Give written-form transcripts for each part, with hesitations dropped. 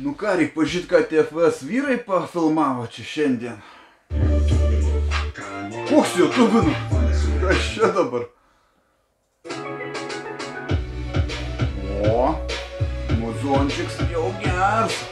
Nu ką, reik pažiūrėt, ką tie FWS vyrai pafilmavo čia šiandien. Koks YouTube'inu? Kas čia dabar? O, muzončiks jau gers.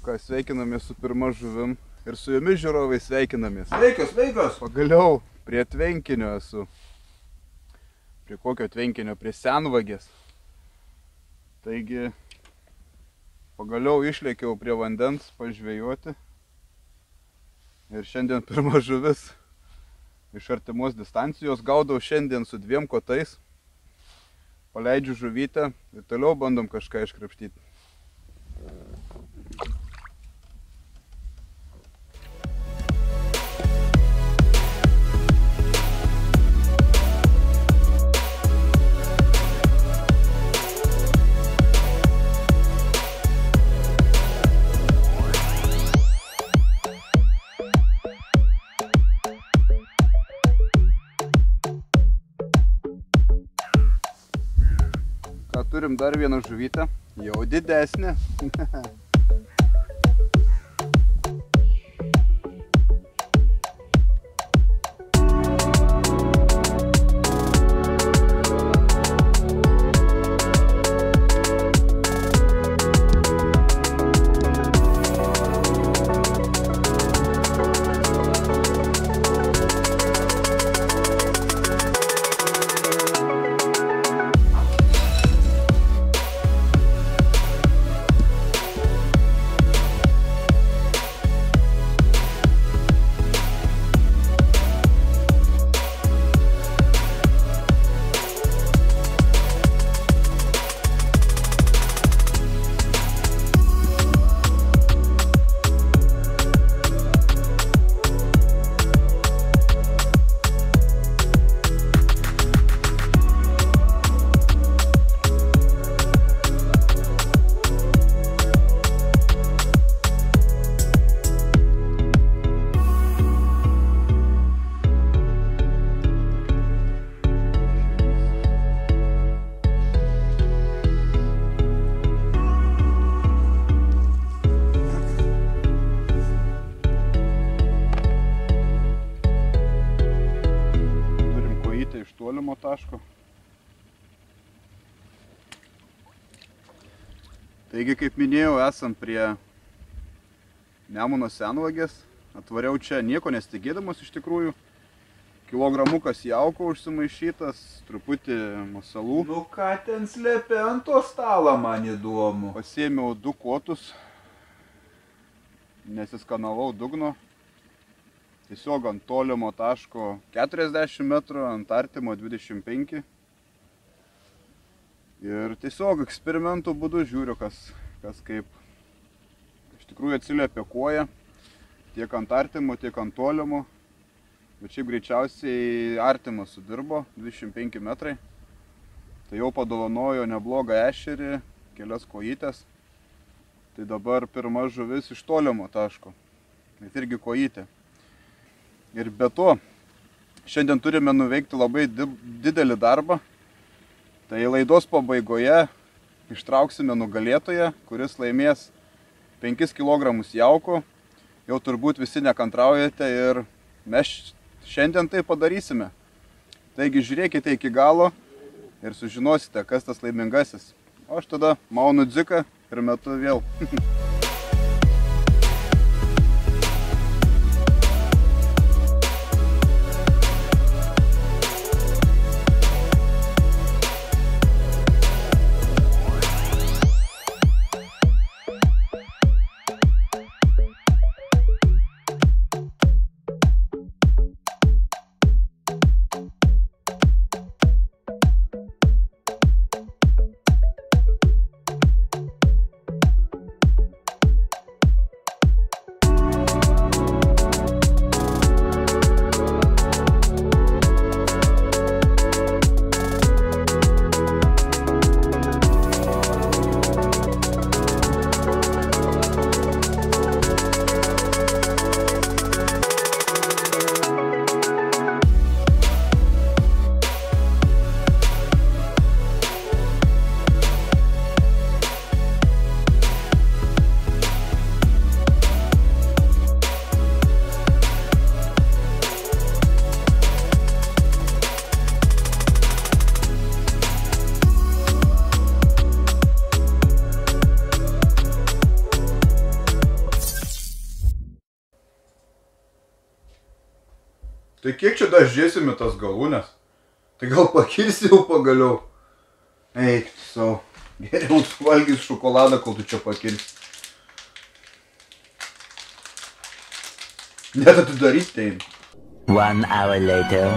Ką, sveikinamės su pirma žuvim ir su jumis, žiūrovai, sveikinamės. Sveikas, sveikas! Pagaliau prie tvenkinio esu. Prie kokio tvenkinio? Prie Senvagės. Taigi pagaliau išlėkiau prie vandens pažvejoti. Ir šiandien pirma žuvis iš artimos distancijos. Gaudau šiandien su 2 kotais. Paleidžiu žuvytę ir toliau bandom kažką iškrapštyti. Turim dar vieną žuvytę, jau didesnė. Taigi, kaip minėjau, esam prie Nemuno Senvagės. Atvariau čia nieko nesitikėdamas iš tikrųjų. Kilogramukas jauko užsimaišytas, truputį masalų. Nu ką ten slėpia ant to stalo, man įdomu. Pasiėmiau 2 kotus, nesiskanavau dugno. Tiesiog ant tolimo taško 40 metrų, ant artimo 25. Ir tiesiog eksperimentų būdu žiūriu, kas kaip. Iš tikrųjų atsiliepia koja, tiek ant artimo, tiek ant tolimo. Bet šiaip greičiausiai artimas sudirbo, 25 metrai. Tai jau padovanojo neblogą ešerį, kelias kojytės. Tai dabar pirma žuvis iš tolimo taško. Bet irgi kojytė. Ir be to, šiandien turime nuveikti labai didelį darbą. Tai laidos pabaigoje ištrauksime nugalėtoją, kuris laimės 5 kg jauko. Jau turbūt visi nekantraujate ir mes šiandien tai padarysime. Taigi žiūrėkite iki galo ir sužinosite, kas tas laimingasis. O aš tada maunu dziką ir metu vėl. Tai kiek čia dažėsime tas galūnes? Tai gal pakirsiu pagaliau? Eik, savo. Geriau valgys šokoladą, kol tu čia pakirsi. Net atidarysite jį. 1 hour later.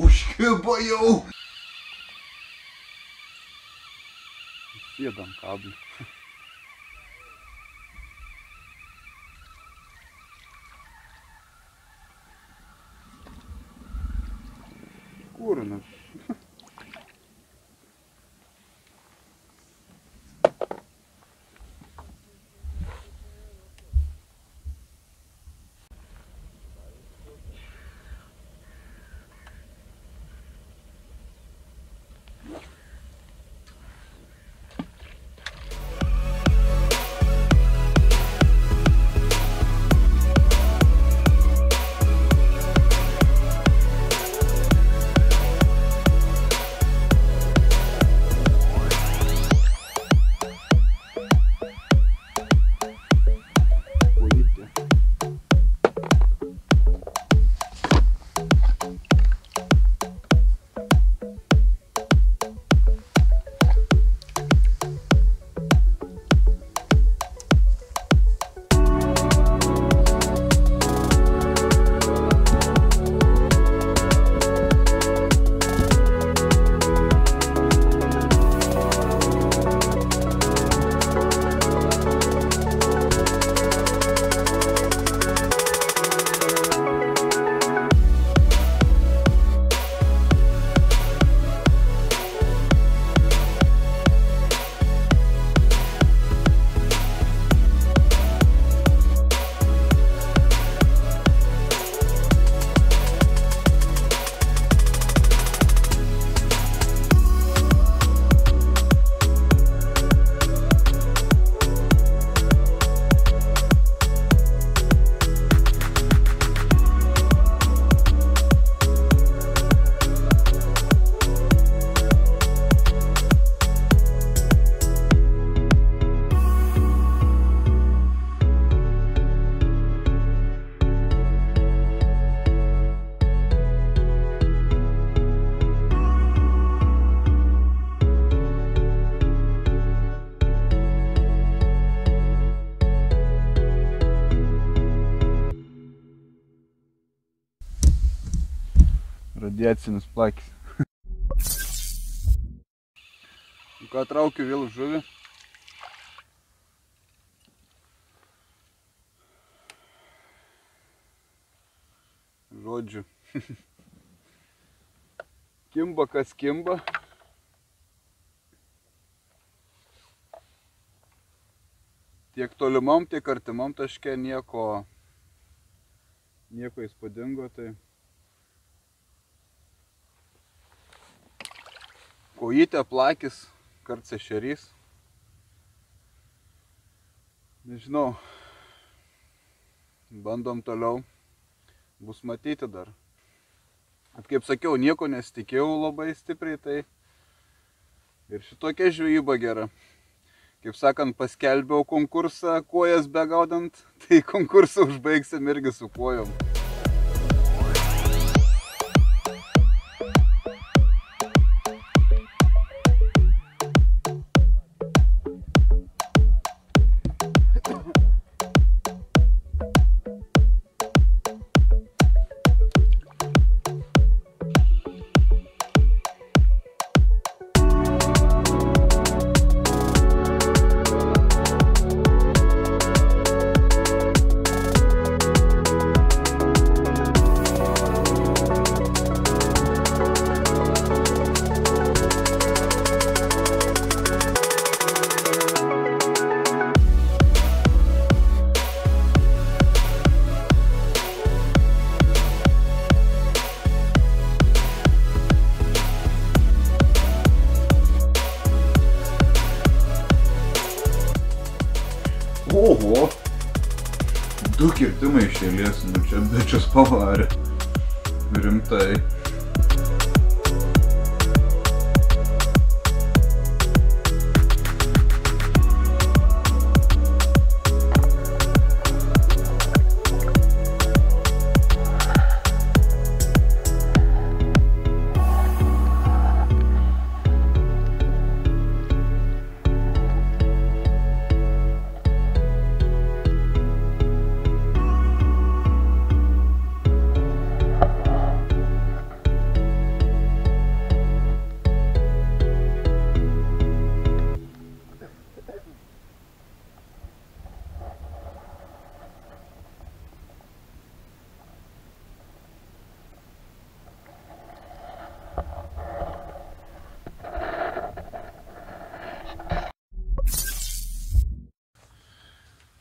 Užkibo jau. Sėdam kablį. Kūrinas. Radiacinis plakis. Nu ką, traukiu vėl žuvį. Žodžiu. Kimba kas kimba. Tiek tolimam, tiek artimam taške nieko įspūdingo, tai kojytė, plakis, karts ešerys. Nežinau. Bandom toliau. Bus matyti dar. At kaip sakiau, nieko nesitikėjau labai stipriai, tai ir šitokia žvejyba gera. Kaip sakant, paskelbiau konkursą kuojas begaudant, tai konkursą užbaigsim irgi su kuojom. Du kirtimai išėlės, nu čia bičias pavarė. Rimtai.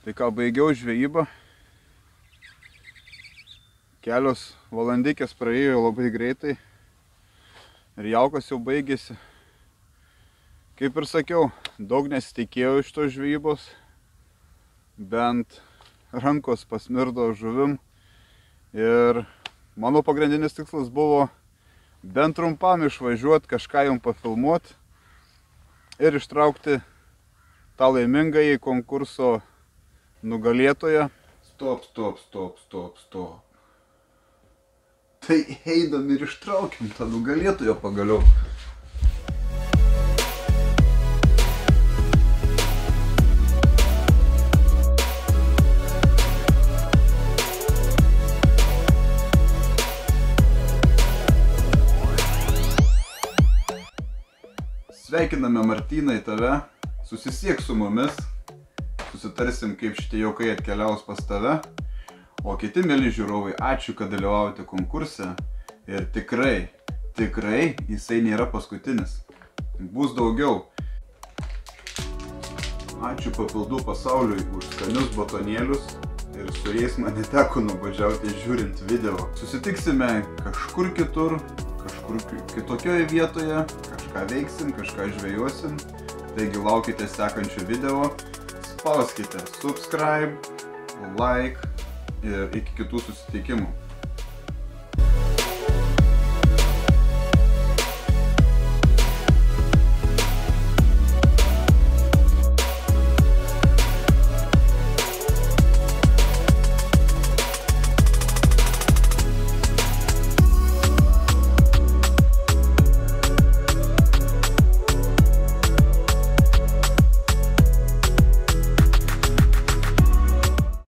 Tai ką, baigiau žvejybą, kelios valandikės praėjo labai greitai ir jaukas jau baigėsi. Kaip ir sakiau, daug nesitikėjau iš tos žvejybos, bent rankos pasmirdo žuvim ir mano pagrindinis tikslas buvo bent trumpam išvažiuoti, kažką jums pafilmuoti ir ištraukti tą laimingą į konkurso nugalėtoja. Stop, stop, stop, stop, stop. Tai eidam ir ištraukiam tą nugalėtoją pagaliau. Sveikiname Martynai tave. Susisiek su mumis. Susitarsim, kaip šitie jaukai atkeliaus pas tave. O kiti mieli žiūrovai, ačiū, kad dalyvaujate konkurse. Ir tikrai, tikrai jisai nėra paskutinis. Bus daugiau. Ačiū papildų pasauliui už skanius batonėlius. Ir su jais man neteko nuobodžiauti žiūrint video. Susitiksime kažkur kitur, kažkur kitokioje vietoje. Kažką veiksim, kažką žvejosim. Taigi laukite sekančio video. Spauskite subscribe, like ir iki kitų susitikimų.